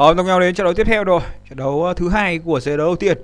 Rồi cùng nhau đến trận đấu tiếp theo rồi. Trận đấu thứ hai của giải đấu đầu tiên.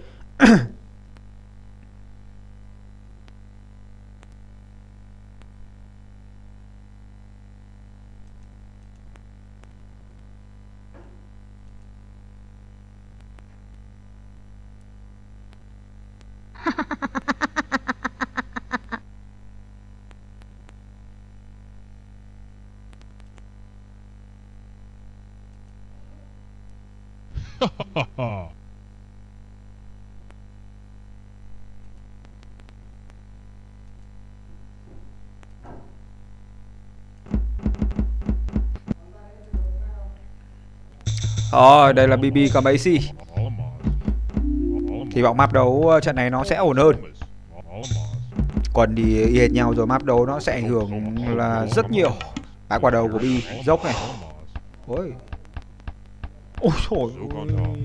Rồi, đây là BiBi cầm AC. Thì vọng map đấu trận này nó sẽ ổn hơn. Còn thì y hệt nhau rồi, map đấu nó sẽ ảnh hưởng là rất nhiều. Bãi quả đầu của BiBi dốc này. Ôi. Ôi trời ơi.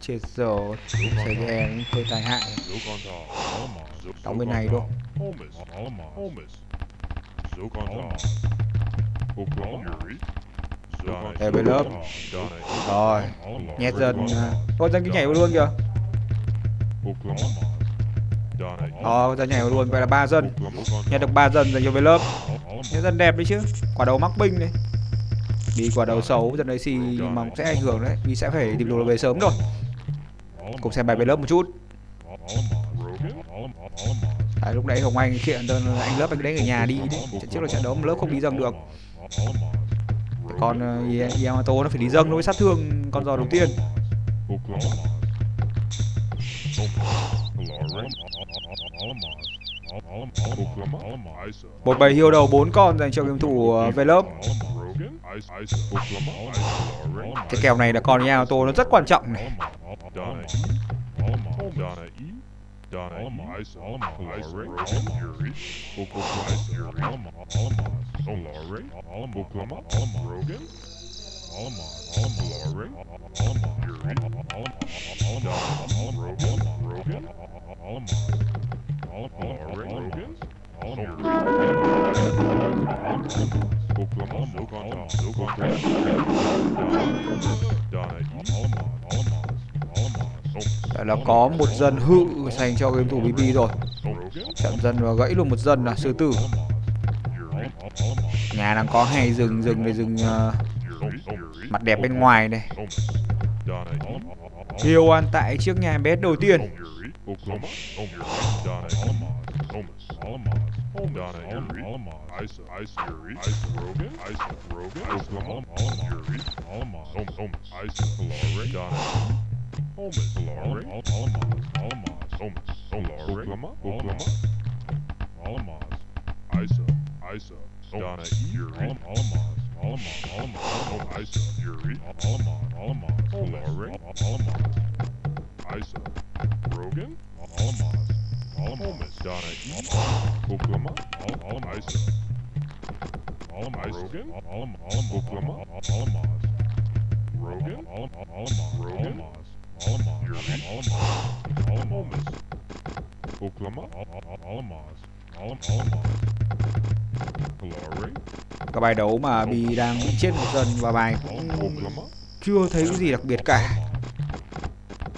Chết rồi. CGM hơi tài hại. Đóng bên này thôi. Để về lớp. Rồi. Nhét dần. Con dân cứ nhảy luôn kìa. Rồi, dân nhảy luôn. Vậy là 3 dân. Nhét được 3 dân rồi cho về lớp. Nhét dân đẹp đấy chứ. Quả đầu mắc binh đấy. Đi quả đầu xấu dân đấy xì mà cũng sẽ ảnh hưởng đấy. Đi sẽ phải tìm đồ về sớm rồi. Cùng xem bài về lớp một chút. Đấy, lúc nãy Hồng Anh kiện anh lớp anh đấy ở nhà đi đấy. Trận trước là trận đấu mà lớp không đi dâng được. Còn Yamato nó phải đi dâng nó mới sát thương con giò đầu tiên. Một bầy hiêu đầu 4 con dành cho game thủ về lớp. Cái kèo này là con Yamato nó rất quan trọng này. Là có một dân hự dành cho game thủ BiBi rồi. Chặn dân và gãy luôn một dân là sư tử. Nhà đang có hay rừng này, rừng mặt đẹp bên ngoài này. Hiêu ăn tại chiếc nhà bé đầu tiên. Các bài đấu mà Bi đang chết một dần và bài cũng chưa thấy cái gì đặc biệt cả.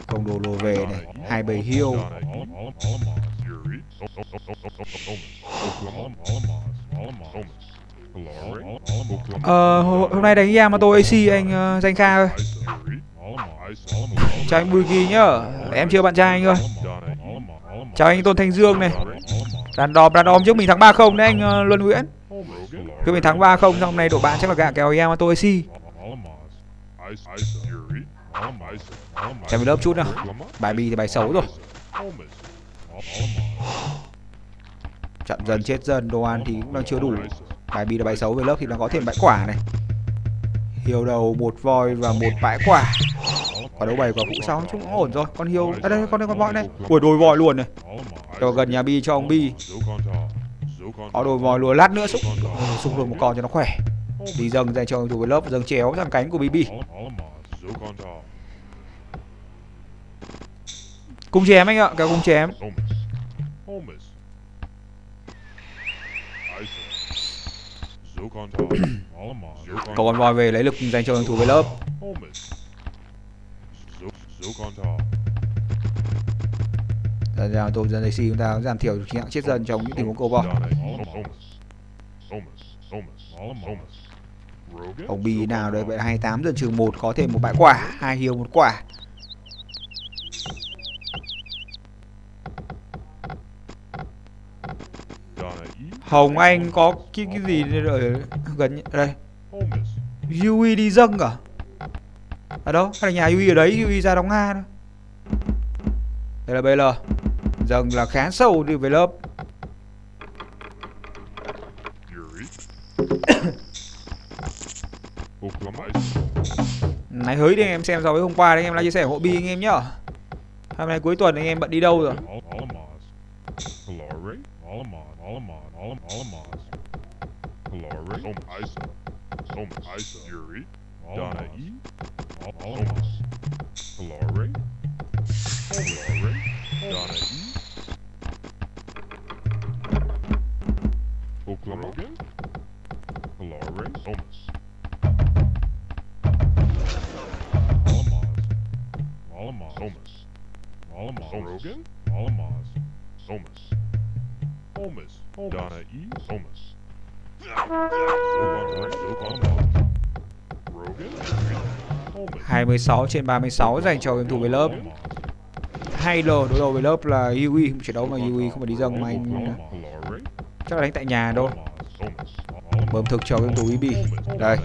Không đồ lồ về này, hai bầy hiêu. Hôm nay đánh Yamato AC anh Danh Kha ơi. Chào anh YuGi nhá, em chưa bạn trai anh ơi. Chào anh Tôn Thanh Dương này. Đàn đòm trước mình thắng 3-0 đấy anh Luân Nguyễn. Cứ mình thắng 3-0 xong hôm nay đội bạn chắc là gạ kèo Yamato AC. Xem về lớp chút nào. Bài Bi thì bài xấu rồi. Chậm dần chết dần, đồ ăn thì cũng đang chưa đủ. Bài Bi là bài xấu, về lớp thì nó có thêm bãi quả này. Hiêu đầu, một voi và một bãi quả. Quả đấu 7 quả phụ 6 chúng cũng ổn rồi. Con hiêu, à đây con đây con voi đây. Ủa đồi voi luôn này. Cho gần nhà Bi cho ông Bi. Có đồi voi lùa lát nữa xúc luôn một con cho nó khỏe. Đi dâng dành cho thủ với lớp, dâng chéo sang cánh của BiBi. Cung chém anh ạ, kèo cung chém. Cậu con voi về lấy lực dành cho hứng thú với lớp. Dần tôm dần lấy xì chúng ta giảm thiểu những chết dần trong những tình huống cậu voi. Ông Bì nào đấy, vậy 28 dần trừ 1 có thể một bãi quả, 2 hiêu một quả. Hồng Anh có cái gì ở gần đây? YuGi đi dâng à? Ở đâu? Hay là nhà YuGi ở đấy, YuGi ra đóng A thôi. Đây là BL. Dâng là khá sâu đi về lớp. Này hới đi anh em xem so với hôm qua đấy, anh em like chia sẻ ủng hộ Bi anh em nhá. Hôm nay cuối tuần anh em bận đi đâu rồi? Rogan 26/36 dành cho game thủ với lớp. Hay lờ đối đầu với lớp là YuGi, trận đấu mà YuGi không phải đi dâng mà anh chắc là đánh tại nhà thôi. Bơm thực cho game thủ BiBi. Đây.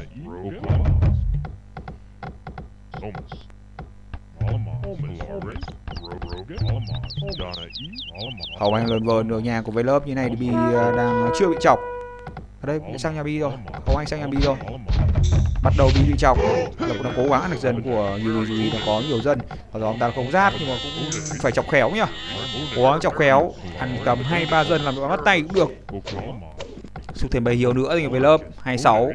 Hồng Anh lần vờn ở nhà của với lớp như này thì Bi đang chưa bị chọc. Ở đây sang nhà Bi rồi, Hồng Anh sang nhà Bi rồi. Bắt đầu Bi bị chọc, là cũng đang cố gắng ăn được dân của YuGi, đang có nhiều dân. Và đó ông ta không giáp nhưng mà cũng phải chọc khéo nhá. Cố gắng chọc khéo, ăn tầm 2-3 dân làm được bắt tay cũng được. Xúc thêm 7 hiếu nữa thì với lớp 26.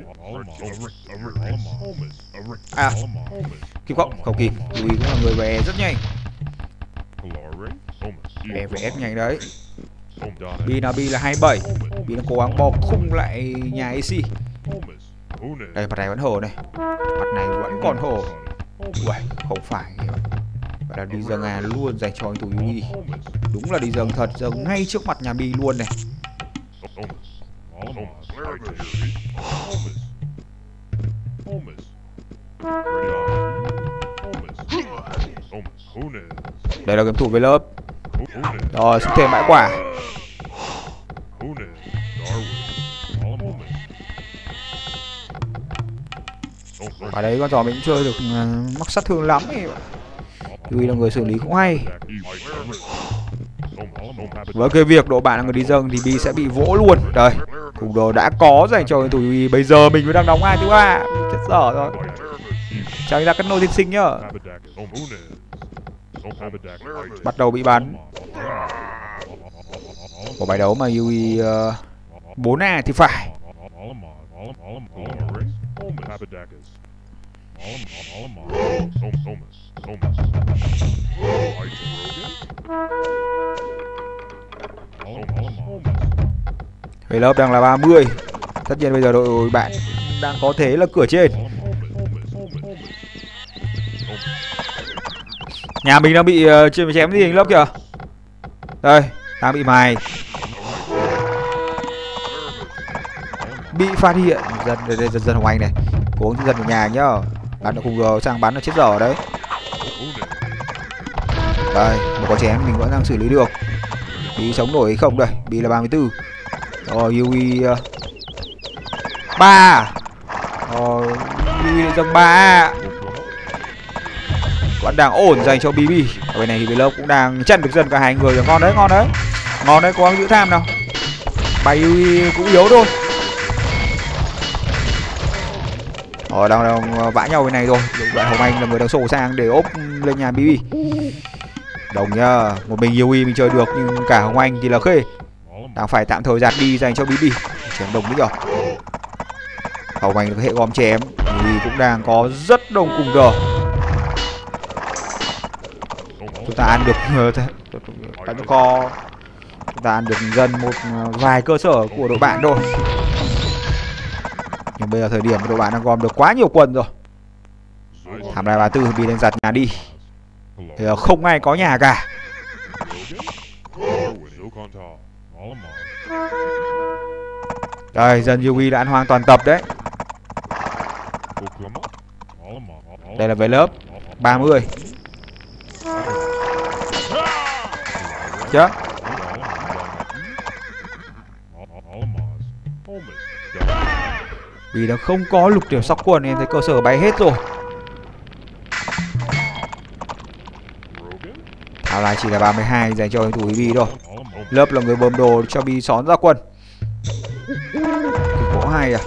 À, kịp không kịp, YuGi cũng là người về rất nhanh. Về nhanh đấy. Bi là 27. Bi đang cố gắng bò khung lại nhà AC. Đây mặt này vẫn hổ này. Mặt này vẫn còn hổ. Uầy, không phải. Vậy là đi dâng à luôn dành cho anh thủ YuGi. Đúng là đi dâng thật, dâng ngay trước mặt nhà Bi luôn này. Đây là game thủ với lớp. Rồi xuống thêm bãi quả. Ở đấy con trò mình cũng chơi được mắc sát thương lắm ấy. Vì là người xử lý cũng hay. Với cái việc độ bạn là người đi dâng thì Bi sẽ bị vỗ luôn. Đây, cùng đồ đã có dành cho tụi Bi. Bây giờ mình mới đang đóng 2 thứ 3. Chết dở rồi. Chào anh ra cắt nô thiên sinh nhá. Bắt đầu bị bắn. Của bài đấu mà YuGi 4A thì phải. Về lớp đang là 30. Tất nhiên bây giờ đội bạn đang có thế là cửa trên. Nhà mình đang bị chém gì anh lớp kìa. Đây, đang bị mài. Bị phát hiện. Dần Hồng Anh này. Cố gắng dần vào nhà nhá. Bắn nó cùng rồi, sang bắn nó chết dở đấy. Đây, một con chém mình vẫn đang xử lý được. Bi sống nổi không đây. Bi là 34. Rồi YuGi 3. Rồi YuGi dâng 3. Vẫn đang ổn dành cho BiBi. Ở bên này thì BiBi cũng đang chặn được dần cả hai người rồi. Ngon đấy, ngon đấy. Ngon đấy, cố gắng giữ tham nào. Bài YuGi cũng yếu thôi. Rồi đang vã nhau bên này rồi. Đoạn Hồng Anh là người đang sổ sang để ốp lên nhà BiBi. Đồng nhá, một mình YuGi mình chơi được nhưng cả Hồng Anh thì là khê. Đang phải tạm thời dạt đi dành cho BiBi. Chém đồng nữa rồi. Hồng Anh được hệ gom chém. YuGi cũng đang có rất đông cùng giờ. Chúng ta ăn được dân một vài cơ sở của đội bạn thôi. Nhưng bây giờ thời điểm đội bạn đang gom được quá nhiều quần rồi. Thảm đài 34 bị đánh giặt nhà đi. Bây giờ không ai có nhà cả. Đây, dân Yugi đã ăn hoang toàn tập đấy. Đây là về lớp 30. Chết. Vì nó không có lục tiểu sóc quần, em thấy cơ sở bay hết rồi. Thảo lại chỉ là 32 dành cho thủ BiBi thôi. Lớp là người bơm đồ cho Bi xón ra quân. Thì có hay à.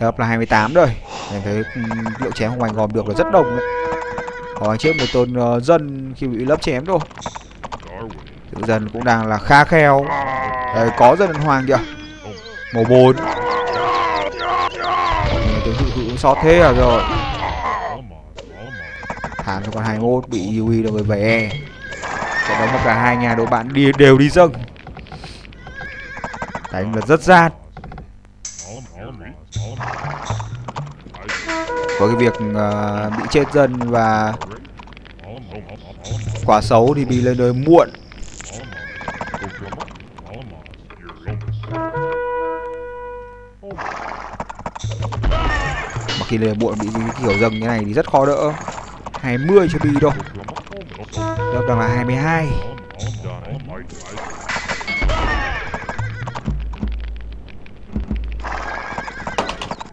Lớp là 28 rồi. Em thấy liệu chém Hồng Anh gòm được là rất đồng đấy. Hồng Anh chết một tôn dân khi bị lớp chém thôi. Tự dân cũng đang là khá kheo. Đấy, có dân hoàng kìa. Màu 4. Tướng hữu cũng sót thế à rồi. Thảm cho con 21 bị YuGi là người về. Trận đấu mà cả hai nhà đối bạn đi đều đi dâng. Đánh là rất gian. Có cái việc bị chết dân và quả xấu thì bị lên đời muộn. Mà khi lên đời muộn bị kiểu dâng như này thì rất khó đỡ. 20 cho Bi đâu. Lớp đang là 22.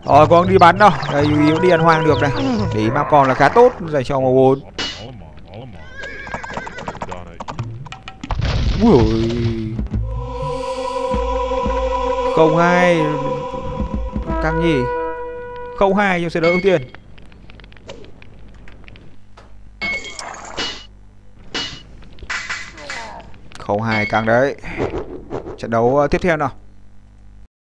Rồi con đi bắn đâu. Đây Yugi cũng đi ăn hoang được này. Để mà còn là khá tốt dành cho màu 4. Ui ôi. Không hai căng gì. Không hai trong sẽ đỡ ưu tiên. Không hai căng đấy. Trận đấu tiếp theo nào.